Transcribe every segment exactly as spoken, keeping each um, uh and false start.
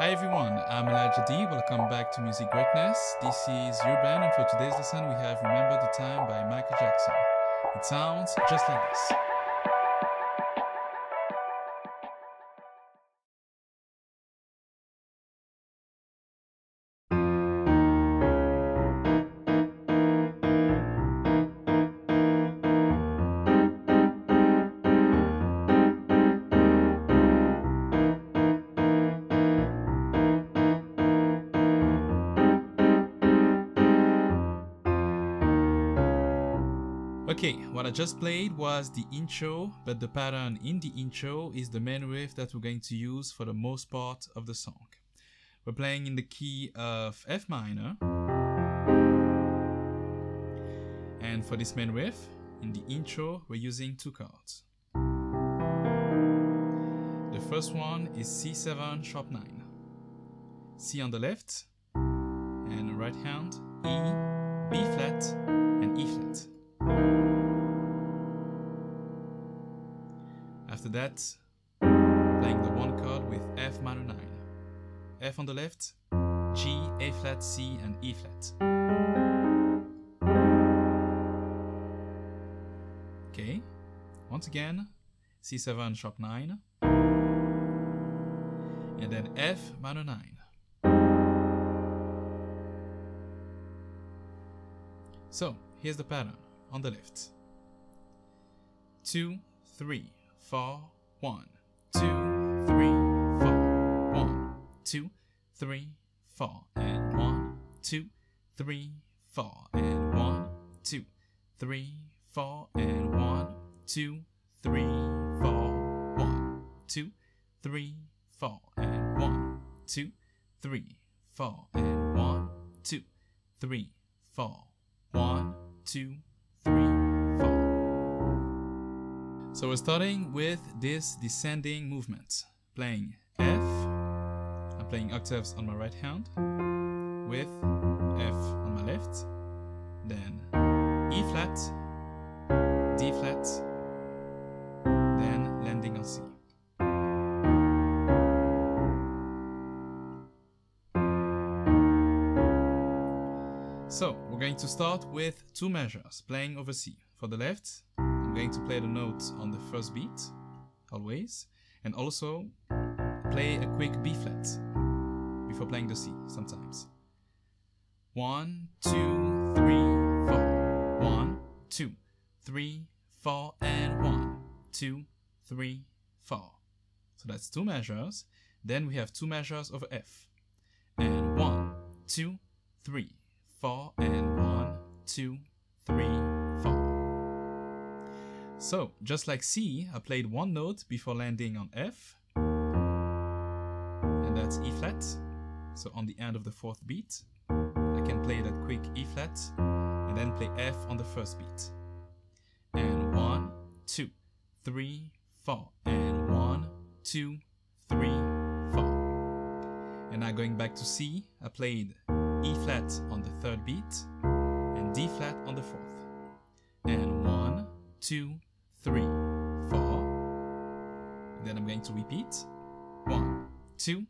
Hi everyone, I'm Elijah D. Welcome back to Music Greatness. This is your band, and for today's lesson we have Remember the Time by Michael Jackson. It sounds just like this. Okay, what I just played was the intro, but the pattern in the intro is the main riff that we're going to use for the most part of the song. We're playing in the key of F minor. And for this main riff, in the intro, we're using two chords. The first one is C seven sharp nine. C on the left, and right hand, E, B flat, and E flat. After that, playing the one chord with F minor nine. F on the left, G, A flat, C, and E flat. Okay, once again, C seven sharp nine, and then F minor nine. So, here's the pattern. On the left, two, three, four, one, two, three, four, one, two, three, four, and one, two, three, four, and one, two, three, four, and one, two, three, four, one, two, three, four, and one, two, three, four, and one, two, three, four, one, two, three, four. So we're starting with this descending movement, playing F. I'm playing octaves on my right hand with F on my left, then E flat, D flat, then landing on C. So, we're going to start with two measures, playing over C. For the left, I'm going to play the note on the first beat, always, and also play a quick B flat before playing the C, sometimes. One, two, three, four. One, two, three, four, and one, two, three, four. So that's two measures. Then we have two measures over F. And one, two, three. Four and one, two, three, four. So, just like C, I played one note before landing on F, and that's E flat. So on the end of the fourth beat, I can play that quick E flat, and then play F on the first beat. And one, two, three, four, and one, two, three, four. And now going back to C, I played E flat on the third beat, and D flat on the fourth. And one, two, three, four. Then I'm going to repeat. One, two,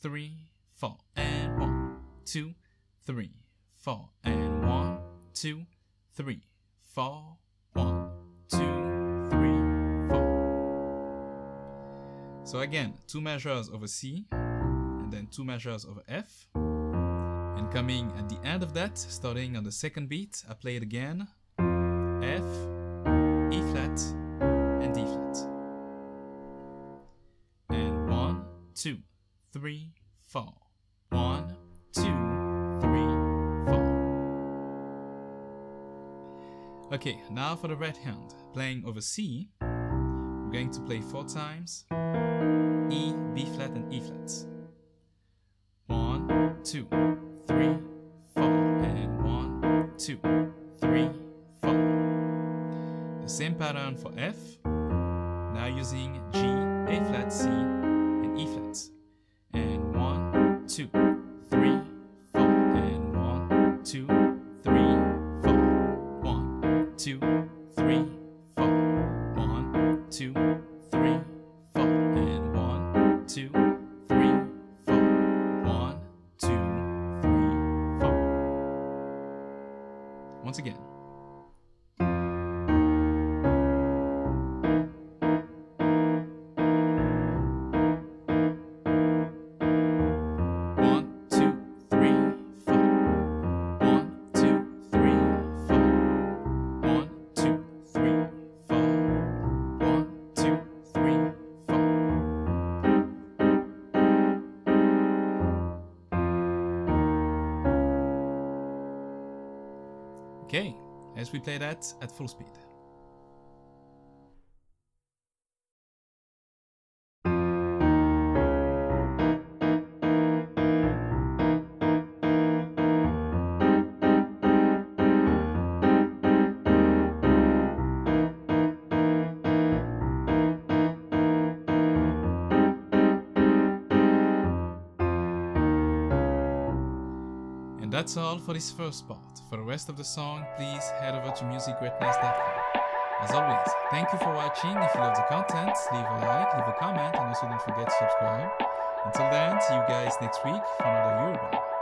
three, four, and one, two, three, four, and one, two, three, four, one, two, three, four. So again, two measures over C, and then two measures over F. And coming at the end of that, starting on the second beat, I play it again, F, E flat, and D flat. And one, two, three, four. One, two, three, four. Okay, now for the right hand, playing over C, we're going to play four times, E, B flat, and E flats. One, two, three, four, and one, two, three, four. The same pattern for F, now using G, A flat, C, and E flats. And one, two, three, four, and one, two, three, four. One, two, three, four. One, two, three, four, and one, two, three, four. once again. Okay, as we play that at full speed. And that's all for this first part. For the rest of the song, please head over to music greatness dot com. As always, thank you for watching. If you love the content, leave a like, leave a comment, and also don't forget to subscribe. Until then, see you guys next week for another Eurobomb.